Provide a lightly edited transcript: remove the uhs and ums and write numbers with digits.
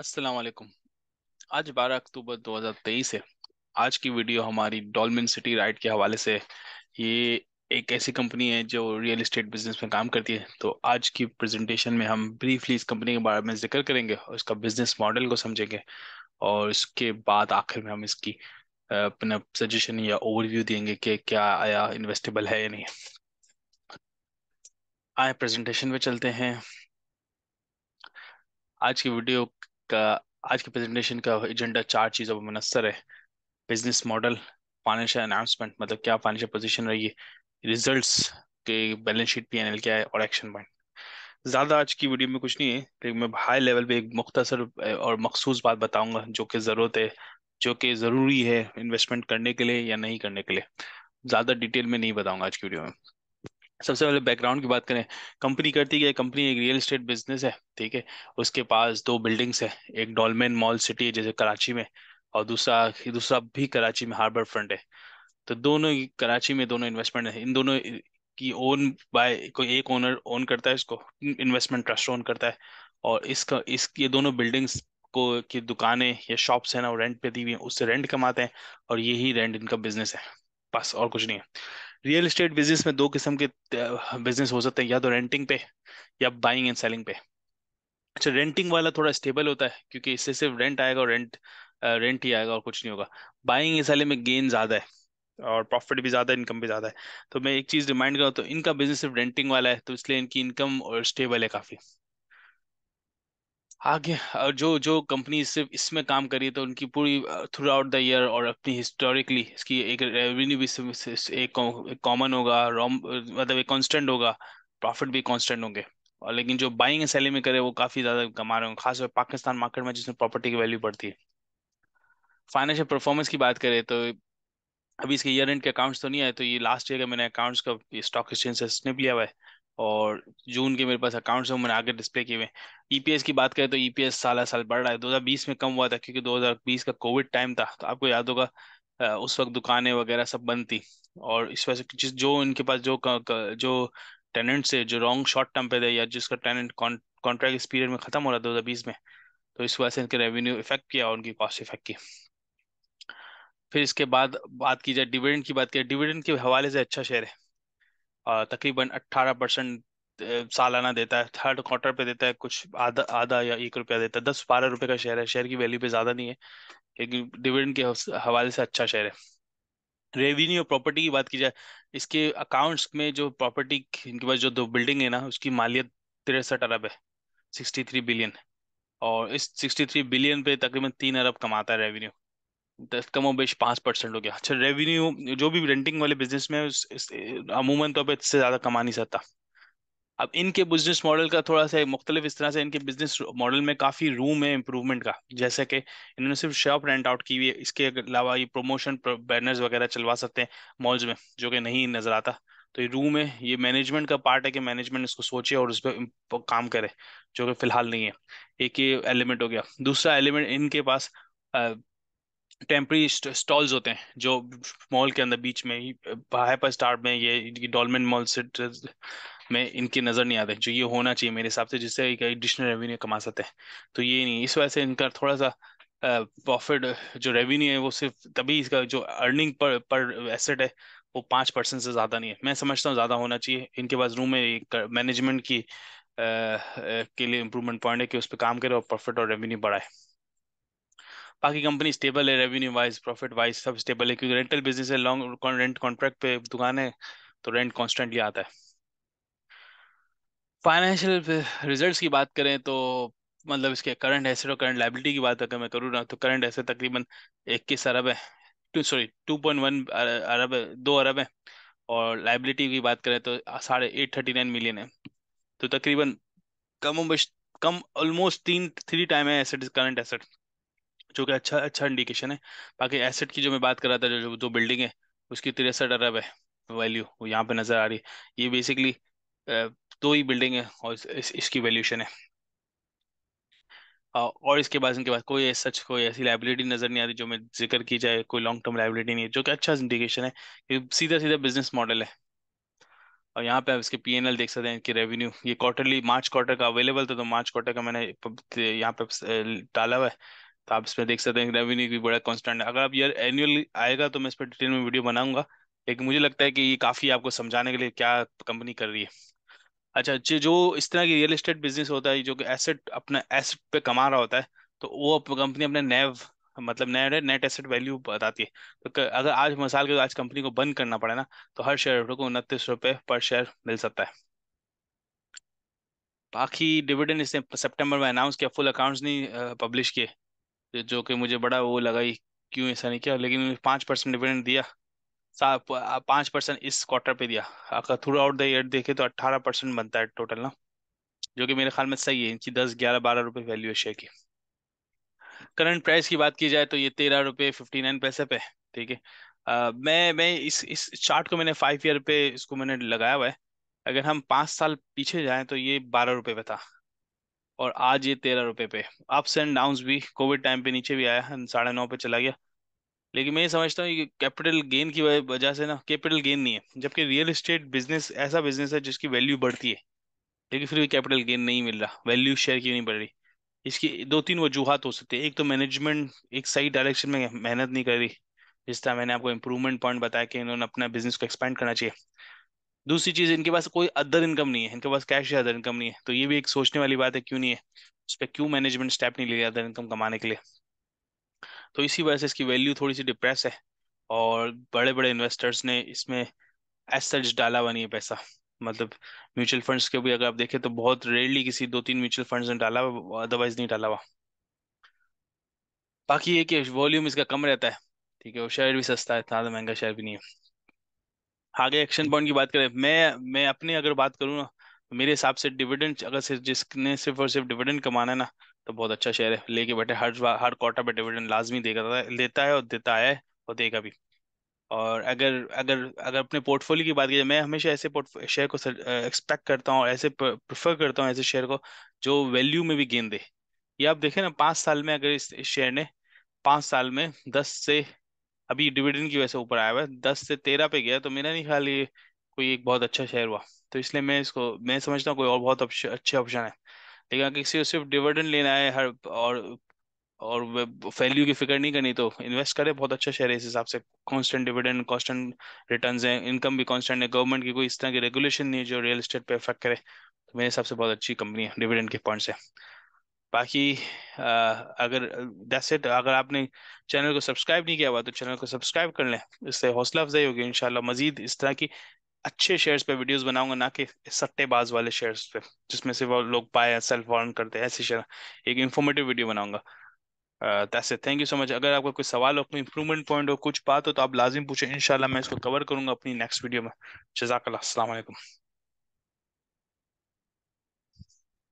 अस्सलाम वालेकुम। आज 12 अक्टूबर 2023 है। आज की वीडियो हमारी डोलमेन सिटी राइट के हवाले से। ये एक ऐसी कंपनी है जो रियल एस्टेट बिजनेस में काम करती है। तो आज की प्रेजेंटेशन में हम ब्रीफली इस कंपनी के बारे में जिक्र करेंगे और इसका बिजनेस मॉडल को समझेंगे और इसके बाद आखिर में हम इसकी अपना सजेशन या ओवरव्यू देंगे कि क्या आया इन्वेस्टेबल है या नहीं। आए प्रेजेंटेशन पे चलते हैं। आज की प्रेजेंटेशन का एजेंडा 4 चीज़ों पर मुनसर है। बिजनेस मॉडल, फाइनेंशियल अनाउंसमेंट मतलब क्या फाइनेंशियल पोजीशन रही है, रिजल्ट्स के बैलेंस शीट P&L क्या है और एक्शन पॉइंट। ज़्यादा आज की वीडियो में कुछ नहीं है, लेकिन मैं हाई लेवल पे एक मुख्तसर और मखसूस बात बताऊँगा जो कि ज़रूरत है, जो कि ज़रूरी है इन्वेस्टमेंट करने के लिए या नहीं करने के लिए। ज़्यादा डिटेल में नहीं बताऊँगा आज की वीडियो में। सबसे पहले बैकग्राउंड की बात करें, कंपनी करती क्या है। कंपनी एक रियल एस्टेट बिजनेस है, ठीक है। उसके पास 2 बिल्डिंग्स है, एक डोलमेन मॉल सिटी है जैसे कराची में और दूसरा भी कराची में हार्बर फ्रंट है। तो दोनों कराची में दोनों इन्वेस्टमेंट है। इन दोनों की ओन बाय कोई एक ओनर ओन करता है, इसको इन्वेस्टमेंट ट्रस्ट ओन करता है और ये दोनों बिल्डिंग्स को की दुकानें या शॉप्स हैं ना, वो रेंट पे दी हुई है, उससे रेंट कमाते हैं और यही रेंट इनका बिजनेस है, बस और कुछ नहीं है। रियल एस्टेट बिजनेस में 2 किस्म के बिजनेस हो सकते हैं, या तो रेंटिंग पे या बाइंग एंड सेलिंग पे। अच्छा, रेंटिंग वाला थोड़ा स्टेबल होता है क्योंकि इससे सिर्फ रेंट आएगा और रेंट ही आएगा और कुछ नहीं होगा। बाइंग एंड सेलिंग में गेन ज़्यादा है और प्रॉफिट भी ज़्यादा है, इनकम भी ज़्यादा है। तो मैं एक चीज़ रिमाइंड करूँ तो इनका बिजनेस सिर्फ रेंटिंग वाला है, तो इसलिए इनकी इनकम और स्टेबल है काफ़ी आगे। और जो कंपनी सिर्फ इसमें काम करी तो उनकी पूरी थ्रू आउट द ईयर और अपनी हिस्टोरिकली इसकी एक रेवेन्यू भी एक कॉमन होगा, मतलब एक कांस्टेंट होगा, प्रॉफिट भी कांस्टेंट होंगे। और लेकिन जो बाइंग एंड सेलिंग में करे वो काफ़ी ज़्यादा कमा रहे होंगे, खासकर पाकिस्तान मार्केट में जिसमें प्रॉपर्टी की वैल्यू बढ़ती है। फाइनेंशियल परफॉर्मेंस की बात करें तो अभी इसके ईयर एंड के अकाउंट्स तो नहीं आए, तो ये लास्ट ईयर का मैंने अकाउंट्स का स्टॉक एक्सचेंज से स्निप लिया हुआ है और जून के मेरे पास अकाउंट्स हैं, मैंने आगे डिस्प्ले किए हुए हैं। EPS की बात करें तो EPS साल साल बढ़ रहा है। 2020 में कम हुआ था क्योंकि 2020 का कोविड टाइम था, तो आपको याद होगा उस वक्त दुकानें वगैरह सब बंद थी और इस वजह से जो इनके पास जो टेनेंट्स है जो रॉन्ग शॉर्ट टर्म पे थे या जिसका टेनेंट कॉन्ट्रैक्ट इस पीरियड में ख़त्म हो रहा था 2020 में, तो इस वजह से इनके रेवेन्यू इफेक्ट किया और उनकी कॉस्ट इफेक्ट की। फिर इसके बाद बात की जाए डिविडेंड की, बात करें डिविडेंड के हवाले से अच्छा शेयर है, तकरीबन 18% सालाना देता है, थर्ड क्वार्टर पे देता है, कुछ आधा या 1 रुपया देता है, 10-12 रुपये का शेयर है। शेयर की वैल्यू पे ज़्यादा नहीं है लेकिन डिविडेंड के हवाले से अच्छा शेयर है। रेवेन्यू और प्रॉपर्टी की बात की जाए, इसके अकाउंट्स में जो प्रॉपर्टी इनके पास जो 2 बिल्डिंग है ना, उसकी मालियत 63 अरब है, 63 बिलियन, और इस 63 बिलियन पे तकरीबन 3 अरब कमाता है रेवेन्यू, कमो बेश 5% हो गया। अच्छा, रेवेन्यू जो भी रेंटिंग वाले बिजनेस में अमूमन तौर पर इससे ज़्यादा कमा नहीं सकता। अब इनके बिजनेस मॉडल का थोड़ा सा मुख्तलिफ इस तरह से, इनके बिजनेस मॉडल में काफ़ी रूम है इम्प्रूवमेंट का, जैसे कि इन्होंने सिर्फ शॉप रेंट आउट की हुई है, इसके अलावा ये प्रोमोशन बैनर्स वगैरह चलवा सकते हैं मॉल्स में जो कि नहीं नज़र आता, तो ये रूम है। ये मैनेजमेंट का पार्ट है कि मैनेजमेंट इसको सोचे और उस पर काम करे, जो कि फ़िलहाल नहीं है। एक ये एलिमेंट हो गया। दूसरा एलिमेंट, इनके पास टेम्प्रेरी स्टॉल्स होते हैं जो मॉल के अंदर बीच में ही हाइपर स्टार में, ये डोलमेन मॉल सिटी में इनके नज़र नहीं आते, जो ये होना चाहिए मेरे हिसाब से, जिससे एडिशनल रेवेन्यू कमा सकते हैं, तो ये नहीं। इस वजह से इनका थोड़ा सा प्रॉफिट जो रेवेन्यू है वो सिर्फ तभी, इसका जो अर्निंग पर एसेट है वो 5% से ज़्यादा नहीं है। मैं समझता हूँ ज़्यादा होना चाहिए। इनके पास रूम है, मैनेजमेंट की के लिए इम्प्रूवमेंट पॉइंट है कि उस पर काम करे और प्रॉफिट और रेवेन्यू बढ़ाए। बाकी कंपनी स्टेबल है, रेवेन्यू वाइज प्रॉफिट वाइज सब स्टेबल है क्योंकि रेंटल बिजनेस है, लॉन्ग रेंट कॉन्ट्रैक्ट पे दुकान है तो रेंट कॉन्स्टेंटली आता है। फाइनेंशियल रिजल्ट्स की बात करें तो मतलब इसके करंट एसेट और करंट लाइबिलिटी की बात अगर मैं करूँ ना, तो करंट एसेट तकरीबन 21 अरब है, 2.1 अरब है, 2 अरब है, और लाइबिलिटी की बात करें तो 839 मिलियन है, तो तकरीबन कम ऑलमोस्ट 3 टाइम है एसेट करंट एसेट, जो कि अच्छा इंडिकेशन है। बाकी एसेट की जो मैं बात कर रहा था, जो बिल्डिंग है उसकी 63 अरब है वैल्यू, वो यहाँ पे नज़र आ रही है। ये बेसिकली 2 ही बिल्डिंग है और इसकी वैल्यूशन है, और इसके बाद इनके पास कोई कोई ऐसी लाइबिलिटी नज़र नहीं आ रही जो मैं जिक्र की जाए, कोई लॉन्ग टर्म लाइबिलिटी नहीं है, जो कि अच्छा इंडिकेशन है। ये सीधा बिजनेस मॉडल है। और यहाँ पे आप इसके P&L देख सकते हैं, इनकी रेवेन्यू ये क्वार्टरली मार्च क्वार्टर का अवेलेबल था, तो मार्च क्वार्टर का मैंने यहाँ पे डाला हुआ है, तो आप इसमें देख सकते हैं रेवेन्यू भी बड़ा कॉन्स्टेंट है। अगर आप यार एनुअल आएगा तो मैं इस पर डिटेल में वीडियो बनाऊंगा, लेकिन मुझे लगता है कि ये काफ़ी आपको समझाने के लिए क्या कंपनी कर रही है। अच्छा, जो इस तरह की रियल एस्टेट बिजनेस होता है, जो कि एसेट अपना एसेट पे कमा रहा होता है, तो वो कंपनी अपने नैव मतलब नेट एसेट वैल्यू बताती है। तो अगर आज मिसाल के आज कंपनी को बंद करना पड़े ना, तो हर शेयर होल्डर को 29 रुपये पर शेयर मिल सकता है। बाकी डिविडेंड इसने सितंबर में अनाउंस किया, फुल अकाउंट्स नहीं पब्लिश किए, जो कि मुझे बड़ा वो लगा ही क्यों ऐसा नहीं किया, लेकिन 5% डिविडेंड दिया, 5% इस क्वार्टर पे दिया। अगर थ्रू आउट द ईयर देखे तो 18% बनता है टोटल ना, जो कि मेरे ख्याल में सही है। इनकी 10-11-12 रुपये वैल्यू है शेयर की। करंट प्राइस की बात की जाए तो ये 13.59 रुपये पे, ठीक है। मैं इस चार्ट को मैंने 5 ईयर पे इसको मैंने लगाया हुआ है। अगर हम 5 साल पीछे जाएं तो ये 12 रुपये पे था और आज ये 13 रुपये पे। अप्स एंड डाउन्स भी, कोविड टाइम पे नीचे भी आया, 9.5 पे चला गया, लेकिन मैं ये समझता हूँ कि कैपिटल गेन की वजह से ना, कैपिटल गेन नहीं है, जबकि रियल इस्टेट बिजनेस ऐसा बिजनेस है जिसकी वैल्यू बढ़ती है, लेकिन फिर भी कैपिटल गेन नहीं मिल रहा, वैल्यू शेयर की नहीं बढ़ रही। इसकी 2-3 वजूहत हो सकती है। एक तो मैनेजमेंट एक सही डायरेक्शन में मेहनत नहीं कर रही, जिस तरह मैंने आपको इम्प्रूवमेंट पॉइंट बताया कि इन्होंने अपना बिजनेस को एक्सपेंड करना चाहिए। दूसरी चीज़, इनके पास कोई अदर इनकम नहीं है, इनके पास कैश या अदर इनकम नहीं है, तो ये भी एक सोचने वाली बात है, क्यों नहीं है उस पर, क्यों मैनेजमेंट स्टेप नहीं ले रहा अदर इनकम कमाने के लिए। तो इसी वजह से इसकी वैल्यू थोड़ी सी डिप्रेस है और बड़े बड़े इन्वेस्टर्स ने इसमें एसेट्स डाला हुआ नहीं है पैसा, मतलब म्यूचुअल फंड्स के भी अगर आप देखें तो बहुत रेयरली किसी 2-3 म्यूचुअल फंड्स ने डाला हुआ, अदरवाइज नहीं डाला हुआ। बाकी ये कि वॉल्यूम इसका कम रहता है, ठीक है, और शेयर भी सस्ता है, इतना महंगा शेयर भी नहीं है। आगे एक्शन पॉइंट की बात करें, मैं अपनी अगर बात करूँ ना, मेरे हिसाब से डिविडेंड अगर जिसने सिर्फ और सिर्फ डिविडेंड कमाना है ना, तो बहुत अच्छा शेयर है, लेके बैठे हर क्वार्टर पे डिविडेंड लाजमी देता है और देता है और देगा भी। और अगर अपने पोर्टफोलियो की बात की जाए, मैं हमेशा ऐसे शेयर को एक्सपेक्ट करता हूँ और ऐसे प्रेफर करता हूँ, ऐसे शेयर को जो वैल्यू में भी गेन दे। ये आप देखें ना, 5 साल में अगर इस शेयर ने 5 साल में 10 से, अभी डिविडेंड की वजह से ऊपर आया हुआ है, 10 से 13 पे गया, तो मेरा नहीं ख्याल ये कोई एक बहुत अच्छा शेयर हुआ। तो इसलिए मैं समझता हूँ कोई और बहुत अच्छे ऑप्शन है। लेकिन अगर किसी को सिर्फ डिविडेंड लेना है हर और वैल्यू की फिक्र नहीं करनी, तो इन्वेस्ट करें, बहुत अच्छा शेयर है इस हिसाब से। कांस्टेंट डिविडेंड, कांस्टेंट रिटर्न्स हैं, इनकम भी कांस्टेंट है, गवर्नमेंट की कोई इस तरह की रेगुलेशन नहीं है जो रियल एस्टेट पे इफेक्ट करे, तो मेरे हिसाब से बहुत अच्छी कंपनी है डिविडेंड के पॉइंट से। बाकी अगर दैट्स इट, अगर आपने चैनल को सब्सक्राइब नहीं किया हुआ तो चैनल को सब्सक्राइब कर लें, इससे हौसला अफजाई होगी। इंशाल्लाह मजीद इस तरह की अच्छे शेयर्स पे वीडियोस बनाऊंगा, ना कि सट्टेबाज वाले शेयर्स पे जिसमें से वो लोग बाय सेल वार्न करते हैं, ऐसे शेयर एक इंफॉर्मेटिव वीडियो बनाऊंगा। That's it, thank you so much. अगर आपका कोई सवाल हो, कोई इंप्रूवमेंट पॉइंट हो, कुछ बात हो, तो आप लाजिम पूछें, इंशाल्लाह मैं इसको कवर करूंगा अपनी नेक्स्ट वीडियो में। जज़ाकल्लाह, अस्सलाम वालेकुम।